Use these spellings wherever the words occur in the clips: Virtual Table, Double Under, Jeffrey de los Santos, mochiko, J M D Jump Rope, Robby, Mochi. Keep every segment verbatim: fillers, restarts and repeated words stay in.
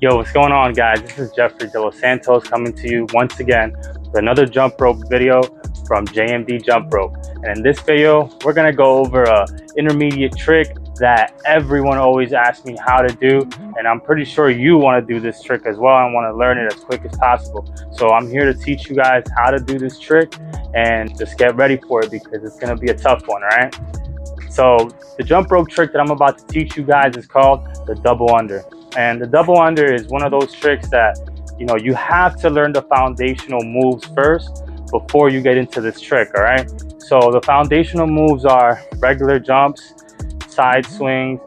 Yo, what's going on, guys? This is Jeffrey de los Santos coming to you once again with another jump rope video from J M D Jump Rope. And in this video, we're gonna go over a intermediate trick that everyone always asks me how to do, and I'm pretty sure you want to do this trick as well and want to learn it as quick as possible. So I'm here to teach you guys how to do this trick, and just get ready for it because it's gonna be a tough one, right? So the jump rope trick that I'm about to teach you guys is called the double under. And the double under is one of those tricks that, you know, you have to learn the foundational moves first before you get into this trick, all right? So the foundational moves are regular jumps, side swings,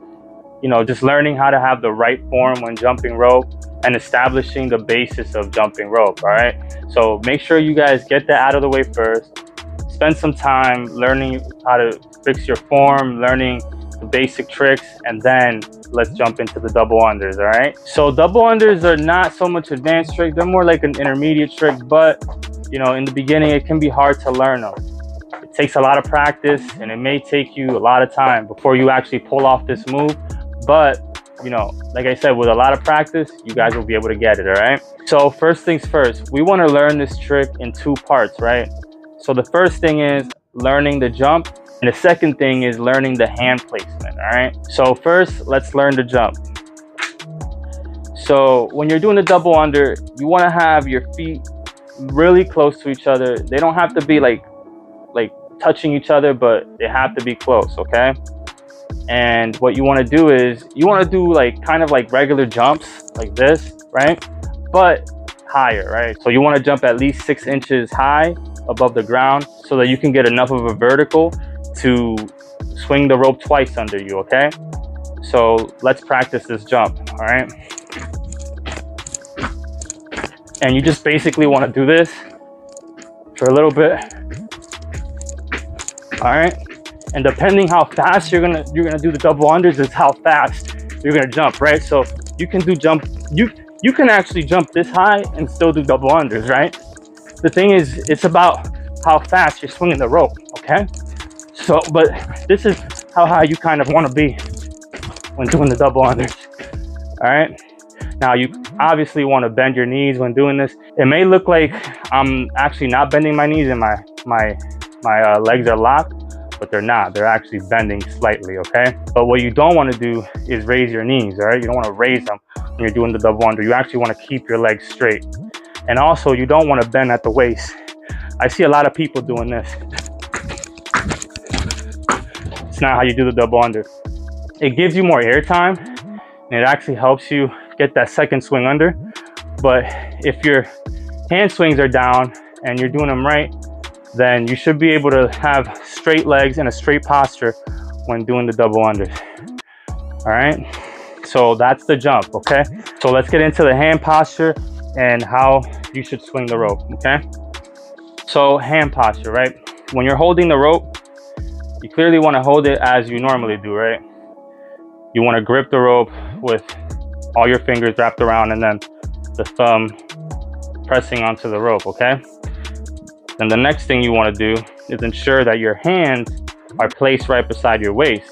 you know, just learning how to have the right form when jumping rope and establishing the basis of jumping rope, all right? So make sure you guys get that out of the way first. Spend some time learning how to fix your form, learning the basic tricks, and then let's jump into the double unders. All right, so double unders are not so much advanced trick, they're more like an intermediate trick, but you know, in the beginning it can be hard to learn them. It takes a lot of practice and it may take you a lot of time before you actually pull off this move, but you know, like I said, with a lot of practice you guys will be able to get it. All right, so first things first, we want to learn this trick in two parts, right? So the first thing is learning the jump, and the second thing is learning the hand placement, all right? So first, let's learn the jump. So when you're doing the double under, you wanna have your feet really close to each other. They don't have to be like, like touching each other, but they have to be close, okay? And what you wanna do is, you wanna do like kind of like regular jumps like this, right? But higher, right? So you wanna jump at least six inches high above the ground so that you can get enough of a vertical to swing the rope twice under you, okay? So let's practice this jump, all right? And you just basically want to do this for a little bit, all right? And depending how fast you're gonna you're gonna do the double unders is how fast you're gonna jump, right? So you can do jump you you can actually jump this high and still do double unders, right? The thing is, it's about how fast you're swinging the rope, okay? So, but this is how high you kind of want to be when doing the double unders, all right? Now, you obviously want to bend your knees when doing this. It may look like I'm actually not bending my knees and my, my, my uh, legs are locked, but they're not. They're actually bending slightly, okay? But what you don't want to do is raise your knees, all right? You don't want to raise them when you're doing the double under. You actually want to keep your legs straight. And also, you don't want to bend at the waist. I see a lot of people doing this. Not how you do the double under. It gives you more air time and it actually helps you get that second swing under, but if your hand swings are down and you're doing them right, then you should be able to have straight legs and a straight posture when doing the double unders. All right, so that's the jump, okay? So let's get into the hand posture and how you should swing the rope, okay? So hand posture, right? When you're holding the rope, you clearly want to hold it as you normally do, right? You want to grip the rope with all your fingers wrapped around and then the thumb pressing onto the rope, okay? Then the next thing you want to do is ensure that your hands are placed right beside your waist,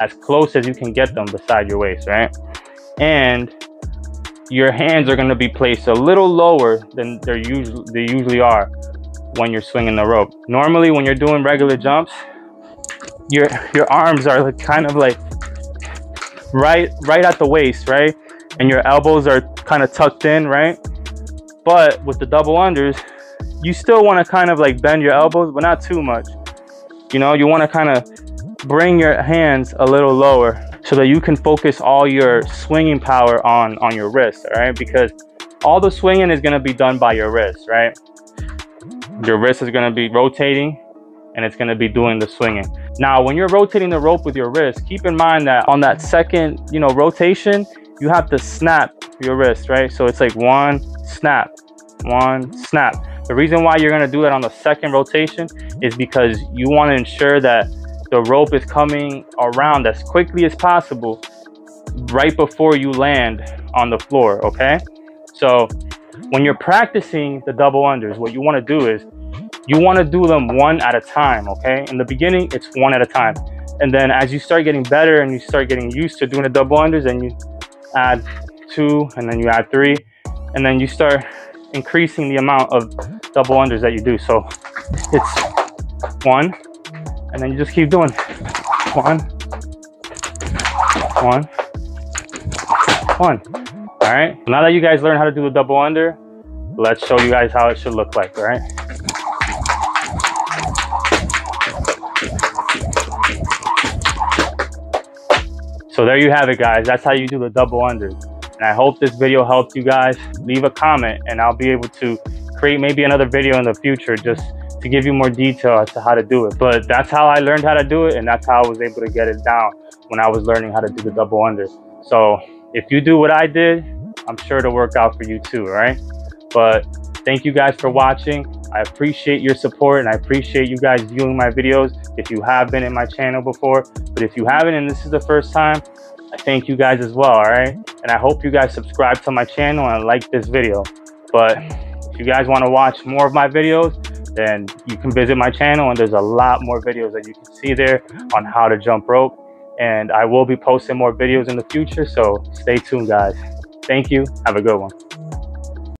as close as you can get them beside your waist, right? And your hands are going to be placed a little lower than they're usually, they usually are when you're swinging the rope. Normally, when you're doing regular jumps, your your arms are like kind of like right right at the waist, right? And your elbows are kind of tucked in, right? But with the double unders, you still want to kind of like bend your elbows, but not too much. You know, you want to kind of bring your hands a little lower so that you can focus all your swinging power on on your wrist, all right? Because all the swinging is going to be done by your wrist, right? Your wrist is going to be rotating and it's going to be doing the swinging. Now, when you're rotating the rope with your wrist, keep in mind that on that second, you know, rotation, you have to snap your wrist, right? So it's like one snap, one snap. The reason why you're going to do that on the second rotation is because you want to ensure that the rope is coming around as quickly as possible right before you land on the floor, okay? So when you're practicing the double unders, what you want to do is you want to do them one at a time, okay? In the beginning, it's one at a time. And then as you start getting better and you start getting used to doing the double unders, and you add two, and then you add three, and then you start increasing the amount of double unders that you do. So it's one, and then you just keep doing one, one, one. All right, now that you guys learn how to do the double under, let's show you guys how it should look like, all right? So there you have it, guys. That's how you do the double unders. And I hope this video helped you guys. Leave a comment and I'll be able to create maybe another video in the future just to give you more detail as to how to do it. But that's how I learned how to do it, and that's how I was able to get it down when I was learning how to do the double unders. So if you do what I did, I'm sure it'll work out for you too, all right? But thank you guys for watching. I appreciate your support, and I appreciate you guys viewing my videos if you have been in my channel before. But if you haven't and this is the first time, I thank you guys as well, all right? And I hope you guys subscribe to my channel and like this video. But if you guys want to watch more of my videos, then you can visit my channel, and there's a lot more videos that you can see there on how to jump rope. And I will be posting more videos in the future, so stay tuned, guys. Thank you. Have a good one.